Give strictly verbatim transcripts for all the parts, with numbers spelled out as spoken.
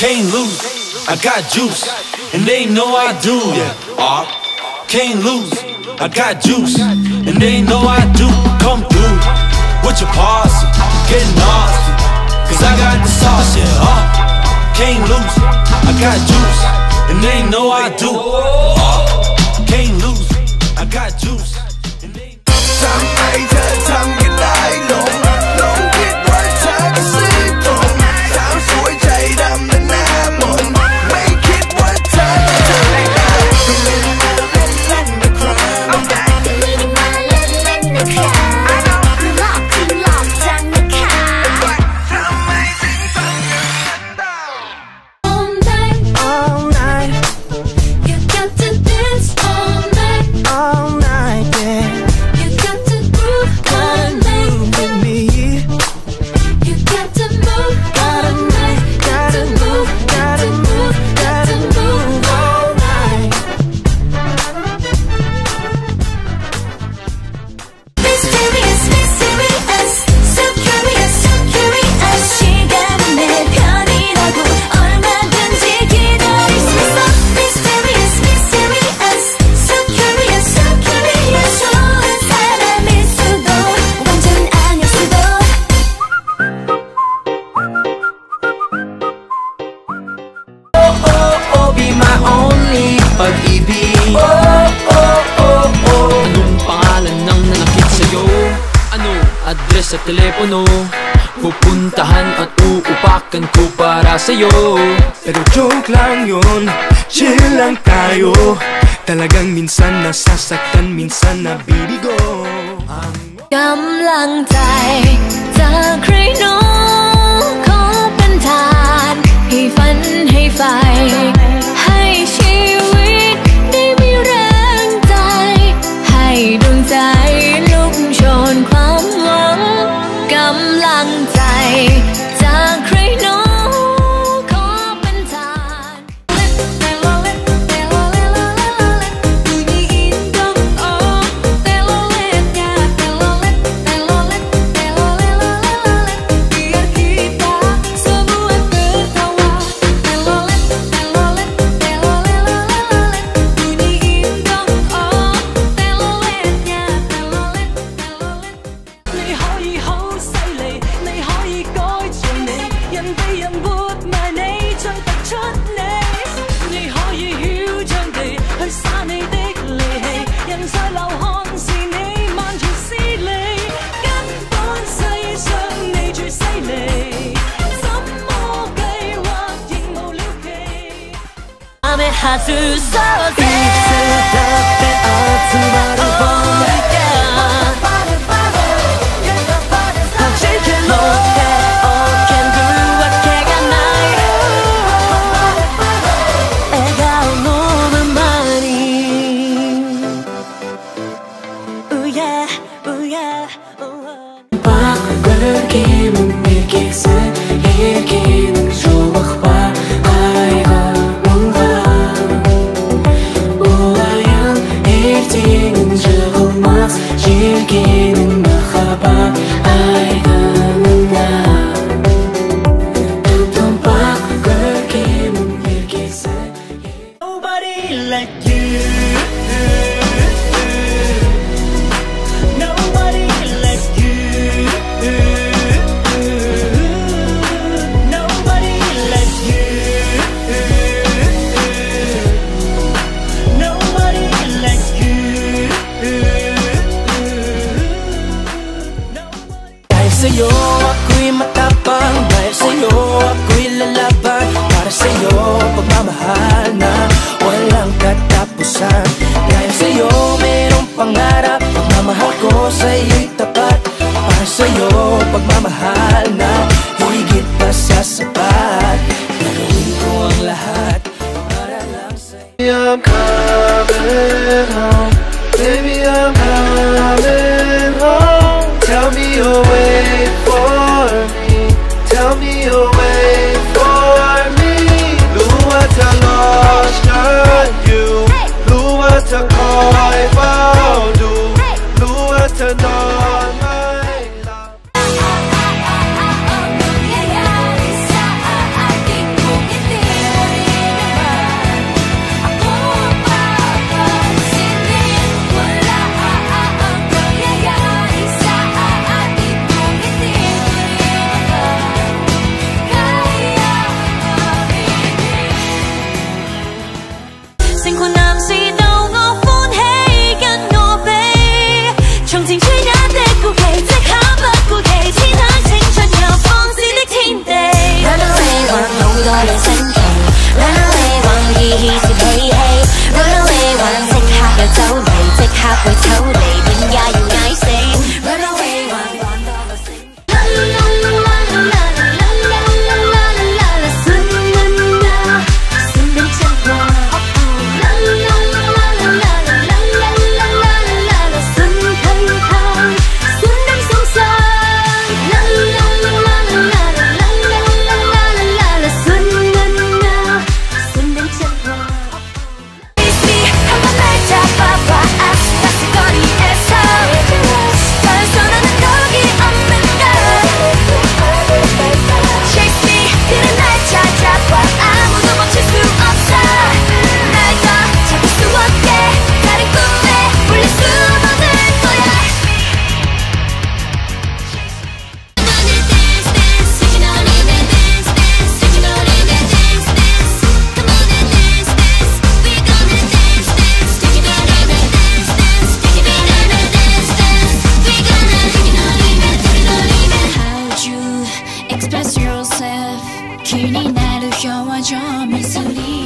Can't lose, I got juice, and they know I do. Yeah, uh, can't lose, I got juice, and they know I do. Come through with your posse, get nasty, cause I got the sauce. Yeah, uh, can't lose, I got juice, and they know I do. Uh, can't lose, I got juice. And they pag-ibig. Oh, oh, oh, oh. Anong pangalan ng nanakit sa'yo? Ano? Address at telepono. Pupuntahan at uupakan ko para sa'yo. Pero joke lang yun, chill lang tayo. Talagang minsan nasasaktan, minsan nabibigo. Gam lang tay, takray no, ko pantan, hifan, hifay. I found you, Lua, turn on my light. 気になる表情ミスリー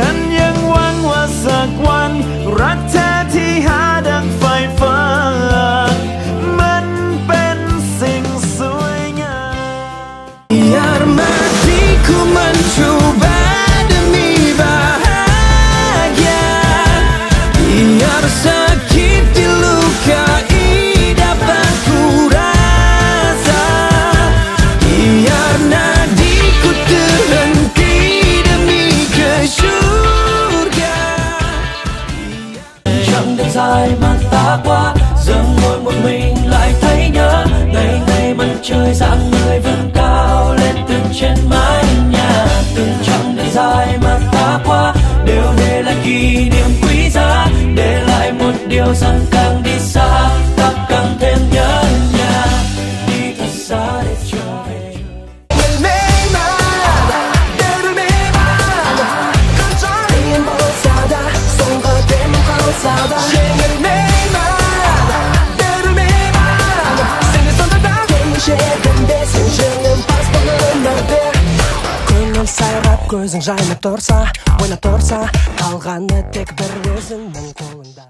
ฉันยังหวังว่าสักวันรักเธอที่หาดังไฟฟ้ามันเป็นสิ่งสวยงาม Biar matiku mencoba demi bahagia Biar sakit dilukai dapat ku rasa Biar nadiku terhenti demi kesyukuran dài mà ta qua giờ ngồi một mình lại thấy nhớ ngày ngày mặt trời dạng người vẫn cao lên từng trên mái nhà từng chặng đường dài mà ta qua đều để lại kỷ niệm quý giá để lại một điều rằng càng đi xa ta càng thêm nhớ nhà đi thật xa để chờ көзің жайнап тұрса, ойнап тұрса, қалғаны тек бір өзіңнің қолында.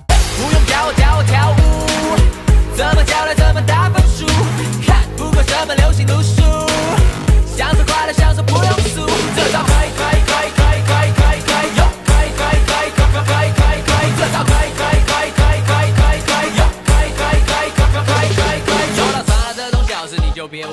Rồi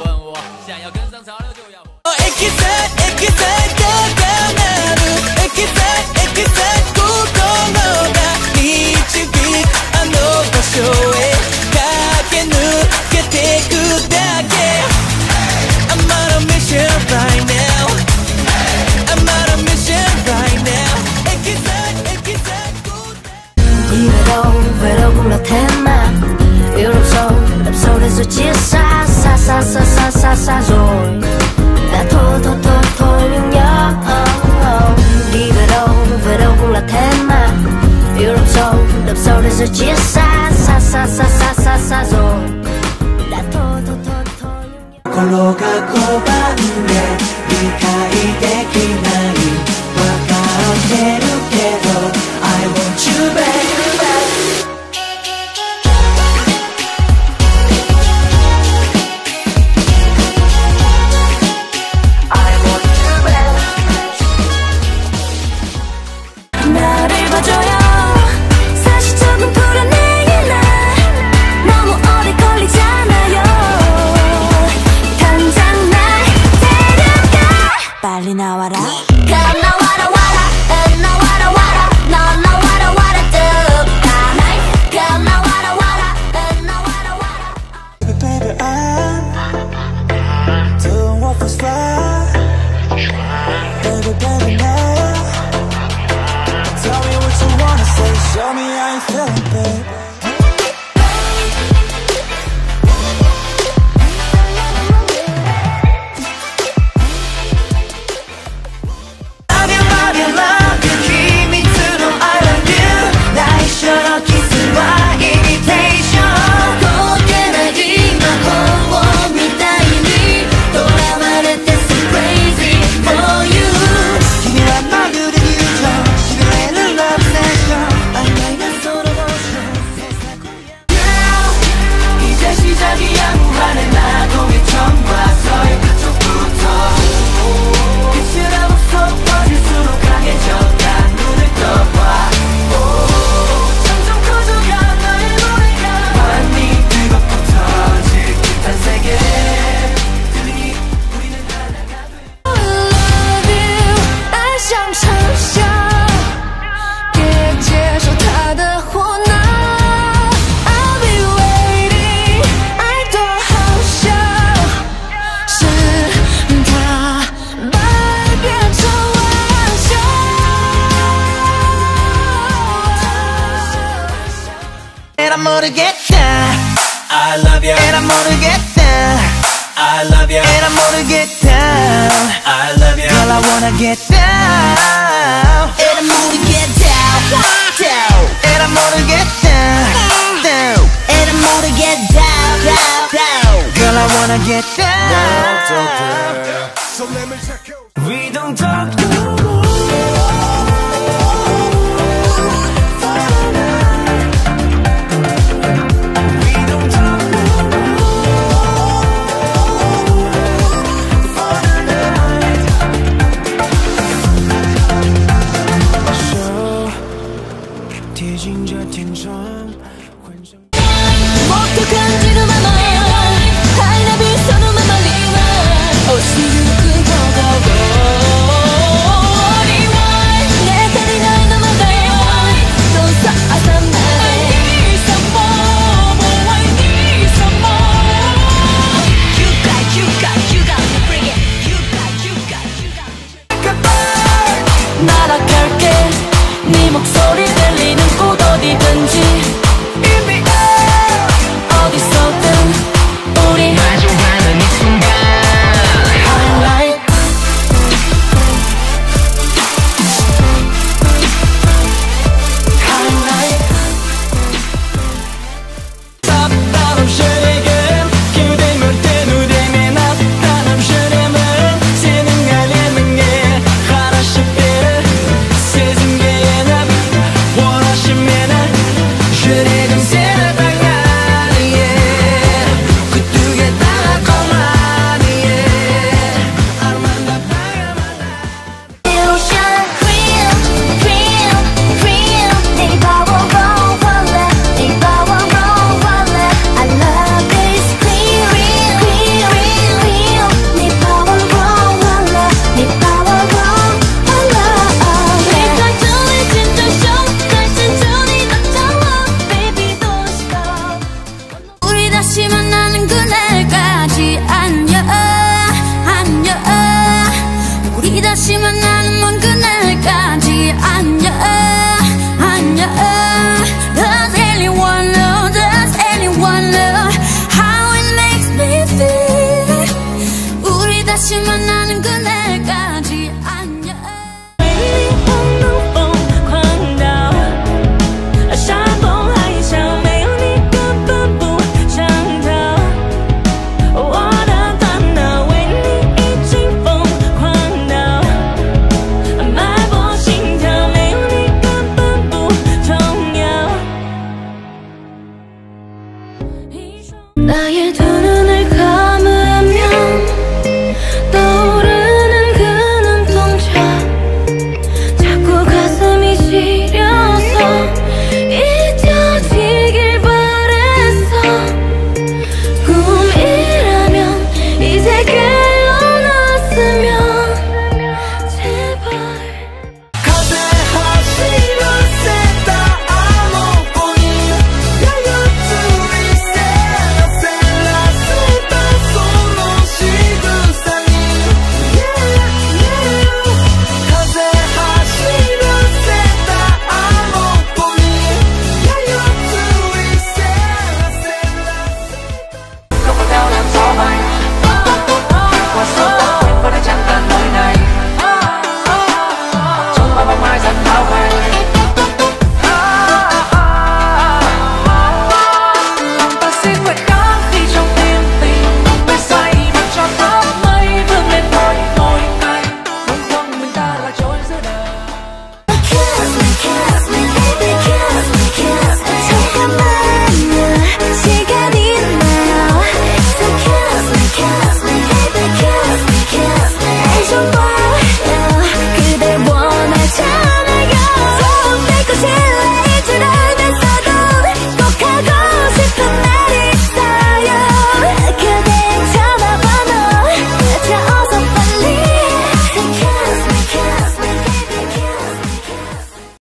chia xa, xa xa xa xa xa xa rồi đã thôi thôi thôi thôi nhưng nhớ oh, oh. Đi về đâu về đâu cũng là thế mà yêu đậm sâu đậm sâu để rồi chia xa xa xa xa xa xa xa rồi đã thôi thôi thôi thôi nhưng nhớ I want you back 나를 봐줘요. 사실 조금 불안해요. Tell me how you feeling, babe. Love you, love you, love you. 君の I love you. 内緒のキスはイミテーション。凍ってない魔法みたいに囚われて so crazy for you. 君はまるで友情、痺れる love session。시작이야 무한의 낙원이 전과 서의 그쪽부터 빛이라고 속 퍼질수록 강해졌다 눈을 떠봐 점점 커져간 너의 노래가 환히 뜨겁고 터질 듯한 세계 들리니 우리는 하나가 돼 I love you 아샴샴샴 I love you and I'm gonna get down. I love you and I'm gonna get down. I love you, girl. I wanna get down and I'm gonna get down, down and I'm gonna get down, down and I'm gonna get down, down, down. Girl, I wanna get down. So let me check you. We don't talk no more.